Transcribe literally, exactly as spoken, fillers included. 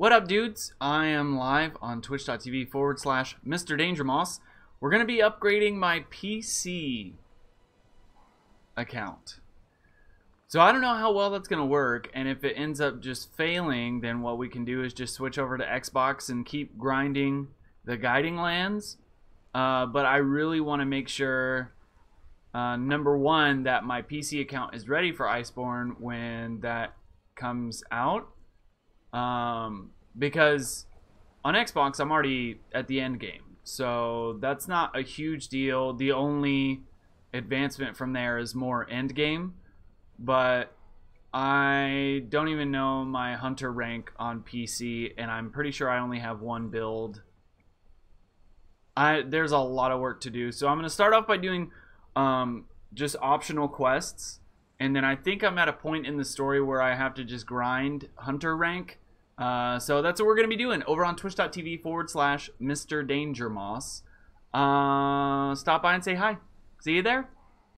What up, dudes? I am live on twitch.tv forward slash MrDangerMoss. We're going to be upgrading my P C account. So I don't know how well that's going to work, and if it ends up just failing, then what we can do is just switch over to Xbox and keep grinding the Guiding Lands. Uh, but I really want to make sure, uh, number one, that my P C account is ready for Iceborne when that comes out. Um, because on Xbox, I'm already at the end game, so that's not a huge deal. The only advancement from there is more end game, but I don't even know my hunter rank on P C, and I'm pretty sure I only have one build. I, there's a lot of work to do, so I'm going to start off by doing um, just optional quests. And then I think I'm at a point in the story where I have to just grind hunter rank. Uh, so that's what we're going to be doing over on twitch.tv forward slash MrDangerMoss. Uh, stop by and say hi. See you there.